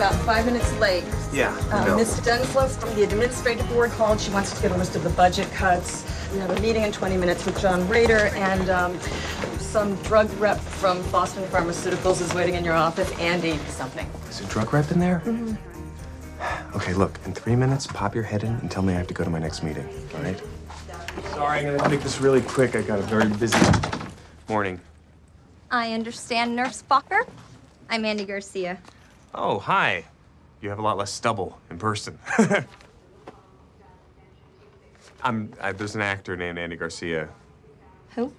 about 5 minutes late. Yeah. Ms. Dunslow from the administrative board called. She wants to get a list of the budget cuts. We have a meeting in 20 minutes with John Rader, and some drug rep from Boston Pharmaceuticals is waiting in your office. Andy something. Is a drug rep in there? Mm-hmm. Okay, look, in 3 minutes, pop your head in and tell me I have to go to my next meeting, all right? Sorry, I'm gonna make this really quick. I got a very busy morning. I understand, Nurse Fokker. I'm Andy Garcia. Oh, hi. You have a lot less stubble in person. There's an actor named Andy Garcia. Who?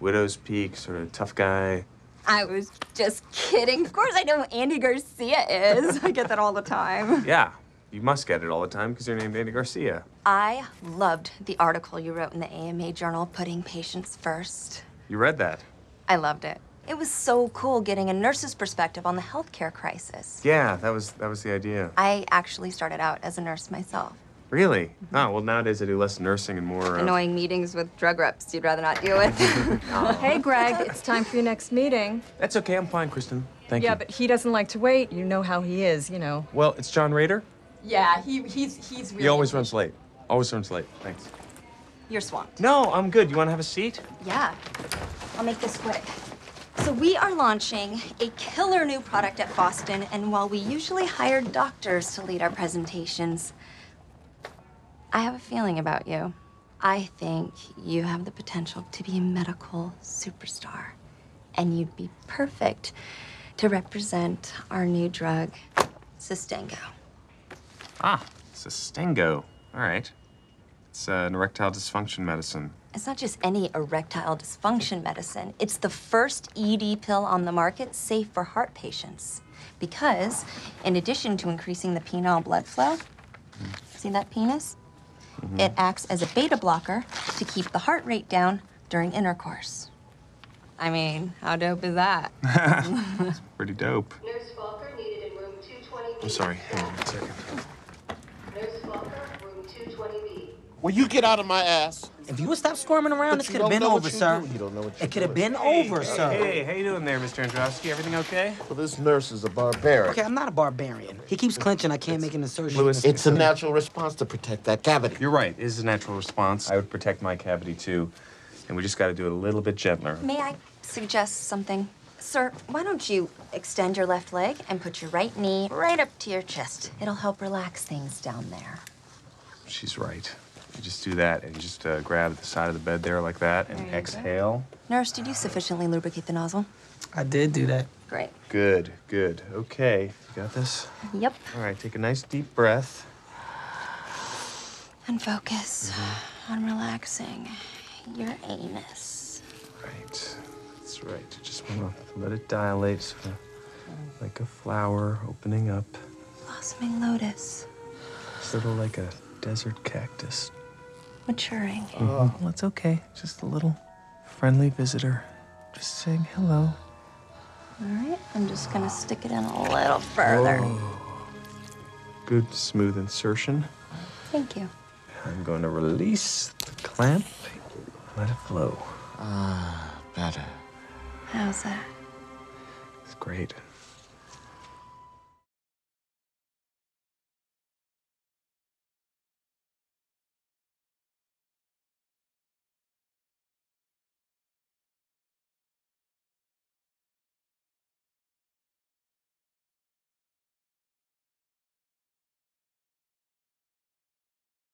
Widow's Peak, sort of tough guy. I was just kidding. Of course I know who Andy Garcia is. I get that all the time. Yeah, you must get it all the time because you're named Andy Garcia. I loved the article you wrote in the AMA journal, Putting Patients First. You read that? I loved it. It was so cool getting a nurse's perspective on the healthcare crisis. Yeah, that was the idea. I actually started out as a nurse myself. Really? Mm-hmm. Oh, well, nowadays I do less nursing and more... annoying meetings with drug reps you'd rather not deal with. Hey, Greg, it's time for your next meeting. That's okay, I'm fine, Kristen. Thank you. Yeah, but he doesn't like to wait. You know how he is, you know. Well, it's John Rader. Yeah, he's really... He always runs late. Always runs late. Thanks. You're swamped. No, I'm good. You want to have a seat? Yeah. I'll make this quick. So we are launching a killer new product at Boston, and while we usually hire doctors to lead our presentations, I have a feeling about you. I think you have the potential to be a medical superstar, and you'd be perfect to represent our new drug, Sustengo. Ah, Sustengo. All right. It's an erectile dysfunction medicine. It's not just any erectile dysfunction medicine. It's the first ED pill on the market safe for heart patients. Because in addition to increasing the penile blood flow, see that penis? Mm-hmm. It acts as a beta blocker to keep the heart rate down during intercourse. I mean, how dope is that? It's pretty dope. Nurse Fokker needed in room 220B. I'm sorry, hang on a second. Nurse Fokker, room 220B. Will you get out of my ass? If you stop squirming around, this could have been over, sir. You don't know what you're doing. It could have been over, sir. Hey, how you doing there, Mr. Androsky? Everything okay? Well, this nurse is a barbarian. Okay, I'm not a barbarian. He keeps clenching. I can't make an insertion. Louis, it's a natural response to protect that cavity. You're right. It is a natural response. I would protect my cavity, too. And we just got to do it a little bit gentler. May I suggest something? Sir, why don't you extend your left leg and put your right knee right up to your chest? It'll help relax things down there. She's right. You just do that and just grab the side of the bed there like that and exhale. Go. Nurse, did you sufficiently lubricate the nozzle? I did do that. Great. Good, good. Okay, you got this? Yep. All right, take a nice deep breath. And focus on relaxing your anus. Right, that's right. You just want to let it dilate sort of like a flower opening up. Blossoming lotus. Sort of like a desert cactus. Maturing. Well, it's okay. Just a little friendly visitor. Just saying hello. All right, I'm just gonna stick it in a little further. Whoa. Good, smooth insertion. Thank you. I'm going to release the clamp. Let it flow. Ah, better. How's that? It's great.